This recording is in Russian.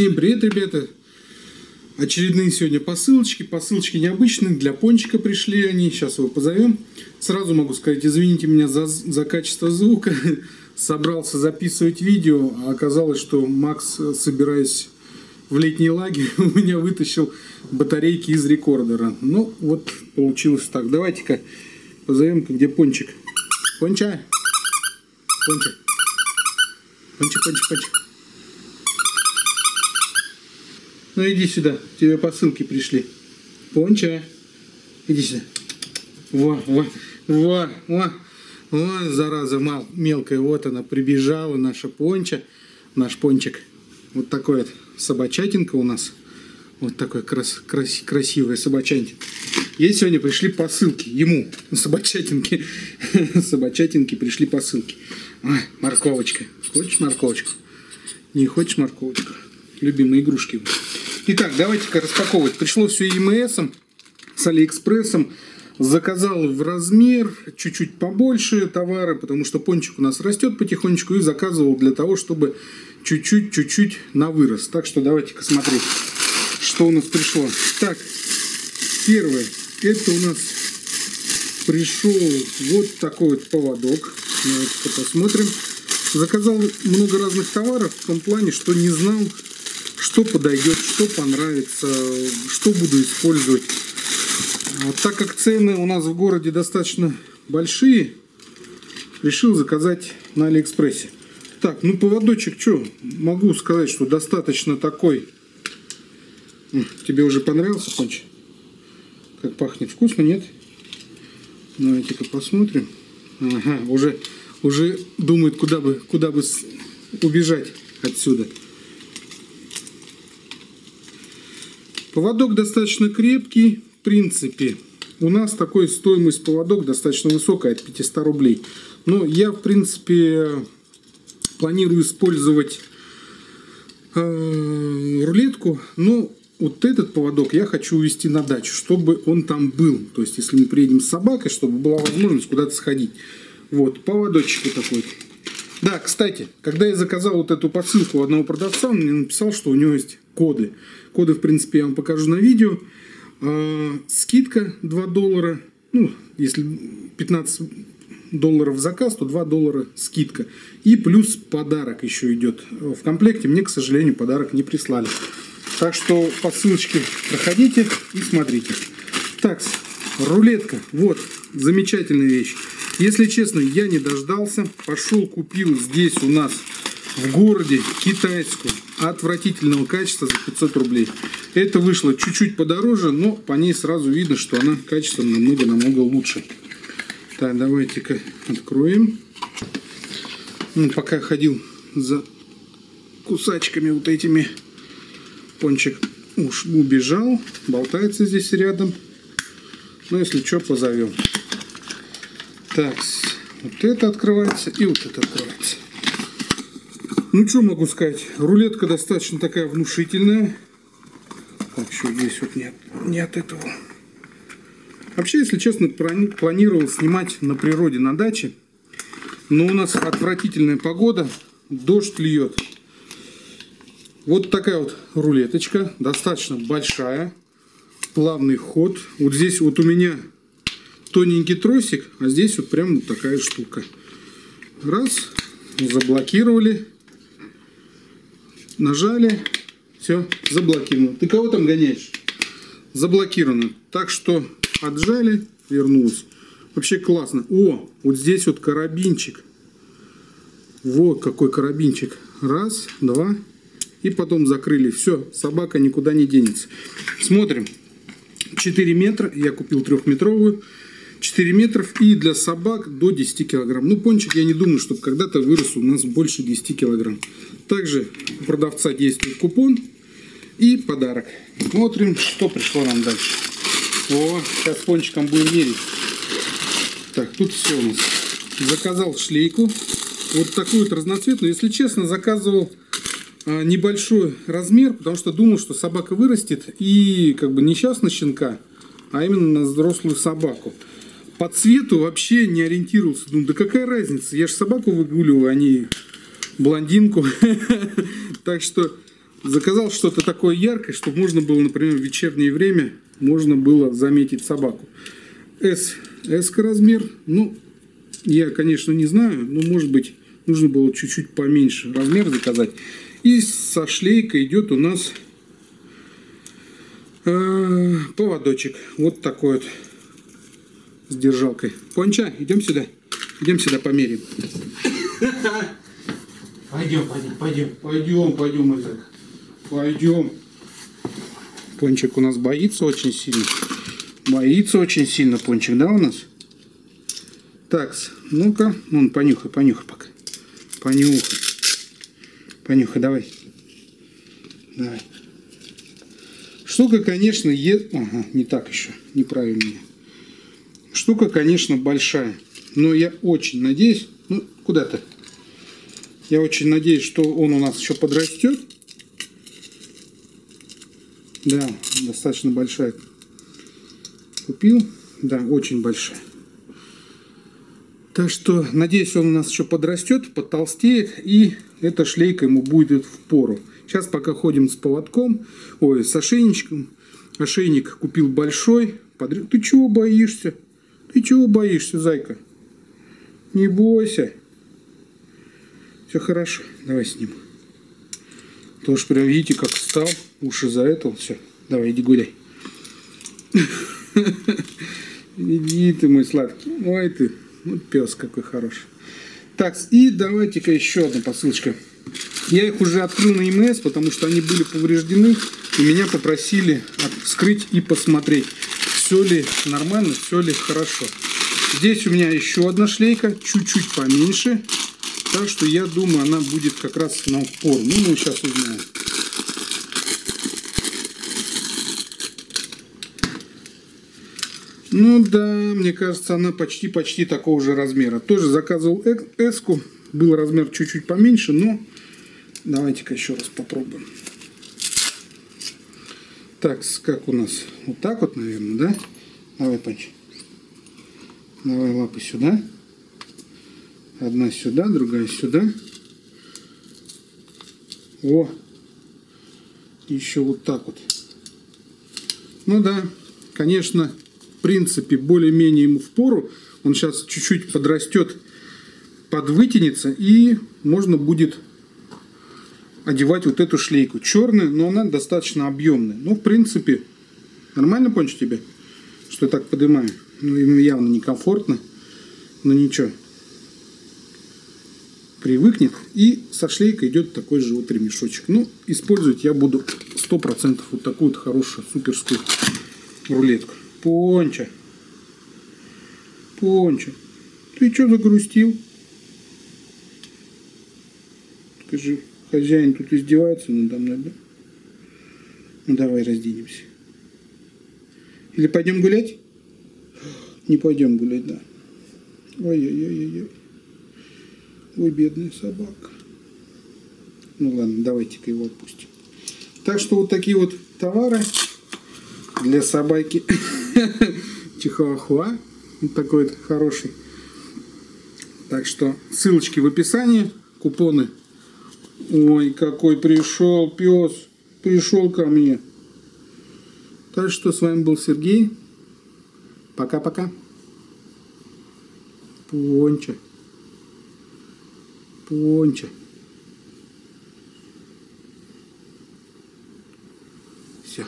Всем привет, ребята! Очередные сегодня посылочки. Посылочки необычные, для Пончика пришли они. Сейчас его позовем. Сразу могу сказать, извините меня за качество звука. Собрался записывать видео, а оказалось, что Макс, собираясь в летний лагерь, у меня вытащил батарейки из рекордера. Ну, вот получилось так. Давайте-ка позовем-ка, где Пончик. Понча! Пончик! Пончик, Пончик, Пончик! Ну иди сюда, тебе посылки пришли. Понча, иди сюда. Во, зараза мелкая, вот она прибежала, наша Понча, наш Пончик. Вот такой вот собачатинка у нас. Вот такой красивая собачатинка. Ей сегодня пришли посылки, ему, собачатинке. Собачатинке пришли посылки. Ой, морковочка, хочешь морковочку? Не хочешь морковочку? Любимые игрушки. Итак, давайте-ка распаковывать. Пришло все EMS, с Алиэкспрессом. Заказал в размер чуть-чуть побольше товара, потому что Пончик у нас растет потихонечку, и заказывал для того, чтобы чуть-чуть на вырос. Так что давайте-ка смотреть, что у нас пришло. Так, первое. Это у нас пришел вот такой вот поводок. Давайте-ка посмотрим. Заказал много разных товаров в том плане, что не знал, что подойдет, что понравится, что буду использовать. Так как цены у нас в городе достаточно большие, решил заказать на Алиэкспрессе. Так, ну поводочек, что могу сказать, что достаточно такой. Тебе уже понравился, Пончик? Как пахнет, вкусно, нет? Давайте-ка посмотрим. Ага, уже думает, куда бы убежать отсюда. Поводок достаточно крепкий, в принципе. У нас такой стоимость поводок достаточно высокая, от 500 рублей. Но я, в принципе, планирую использовать рулетку. Но вот этот поводок я хочу увезти на дачу, чтобы он там был. То есть, если мы приедем с собакой, чтобы была возможность куда-то сходить. Вот, поводочек вот такой. Да, кстати, когда я заказал вот эту посылку у одного продавца, он мне написал, что у него есть коды. Коды, в принципе, я вам покажу на видео. Скидка $2. Ну, если $15 заказ, то $2 скидка. И плюс подарок еще идет в комплекте. Мне, к сожалению, подарок не прислали. Так что по ссылочке проходите и смотрите. Так, рулетка. Вот, замечательная вещь. Если честно, я не дождался. Пошел, купил здесь у нас в городе китайскую отвратительного качества за 500 рублей. Это вышло чуть-чуть подороже, но по ней сразу видно, что она качественно намного-намного лучше. Так, давайте-ка откроем. Ну, пока ходил за кусачками вот этими, Пончик уж убежал, болтается здесь рядом. Но если что, позовем. Так, вот это открывается и вот это открывается. Ну, что могу сказать. Рулетка достаточно такая внушительная. Так, что здесь вот не от этого. Вообще, если честно, планировал снимать на природе, на даче. Но у нас отвратительная погода. Дождь льет. Вот такая вот рулеточка. Достаточно большая. Плавный ход. Вот здесь вот у меня тоненький тросик, а здесь вот прям вот такая штука. Раз, заблокировали, нажали, все, заблокировано. Ты кого там гоняешь? Заблокировано. Так что отжали, вернулось. Вообще классно. О, вот здесь вот карабинчик. Вот какой карабинчик. Раз, два, и потом закрыли. Все, собака никуда не денется. Смотрим. 4 метра, я купил 3-метровую. 4 метров и для собак до 10 килограмм. Ну, Пончик, я не думаю, что когда-то вырос у нас больше 10 килограмм. Также у продавца действует купон и подарок. Смотрим, что пришло нам дальше. О, сейчас с Пончиком будем мерить. Так, тут все у нас. Заказал шлейку. Вот такую вот разноцветную. Если честно, заказывал небольшой размер, потому что думал, что собака вырастет и как бы не сейчас на щенка, а именно на взрослую собаку. По цвету вообще не ориентировался. Думаю, да какая разница? Я же собаку выгуливаю, а не блондинку. Так что Заказал что-то такое яркое, чтобы можно было, например, в вечернее время можно было заметить собаку. S-ка размер. Ну, я, конечно, не знаю, но, может быть, нужно было чуть-чуть поменьше размер заказать. И со шлейкой идет у нас поводочек. Вот такой вот. С держалкой. Понча, идем сюда. Идем сюда, померим. Пойдем, Изак. Пойдем. Пончик у нас боится очень сильно. Боится очень сильно Пончик, да, у нас? Такс, ну-ка. Вон, понюхай, понюхай пока. Понюхай. Понюхай, давай. Давай. Штука, конечно, Ага, не так еще. Неправильно. Штука, конечно, большая. Но я очень надеюсь... Ну, куда ты? Я очень надеюсь, что он у нас еще подрастет. Да, достаточно большая. Купил. Да, очень большая. Так что, надеюсь, он у нас еще подрастет, потолстеет. И эта шлейка ему будет в пору. Сейчас пока ходим с поводком. Ой, с ошейничком. Ошейник купил большой. Ты чего боишься? Ты чего боишься, зайка? Не бойся. Все хорошо. Давай с ним. Тоже прям видите, как встал. Уши за это. Все. Давай, иди гуляй. Иди ты, мой сладкий. Ой, ты. Вот пес какой хороший. Так, и давайте-ка еще одна посылочка. Я их уже открыл на EMS, потому что они были повреждены. И меня попросили вскрыть и посмотреть, все ли нормально, все ли хорошо. Здесь у меня еще одна шлейка, чуть-чуть поменьше. Так что я думаю, она будет как раз на упор. Ну, мы сейчас узнаем. Ну да, мне кажется, она почти такого же размера. Тоже заказывал S-ку. Был размер чуть-чуть поменьше, но... Давайте-ка еще раз попробуем. Так, как у нас? Вот так вот, наверное, да? Давай, Панч. Давай лапы сюда. Одна сюда, другая сюда. О! Еще вот так вот. Ну да, конечно, в принципе, более-менее ему впору. Он сейчас чуть-чуть подрастет, подвытянется, и можно будет одевать вот эту шлейку. Черную, но она достаточно объемная. Ну, в принципе, нормально, Пончик, тебе? Что я так поднимаю? Ну, ему явно некомфортно, но ничего. Привыкнет. И со шлейкой идет такой же вот ремешочек. Ну, использовать я буду 100% вот такую вот хорошую суперскую рулетку. Понча. Понча. Ты что загрустил? Скажи, хозяин тут издевается надо мной, да? Ну, давай разденемся. Или пойдем гулять? Не пойдем гулять, да. Ой-ой-ой-ой. Ой, бедная собака. Ну ладно, давайте-ка его отпустим. Так что вот такие вот товары для собаки Чихуахуа. Вот такой вот хороший. Так что ссылочки в описании. Купоны. Ой, какой пришел пес. Пришел ко мне. Так что с вами был Сергей. Пока-пока. Пончик. Пончик. Все.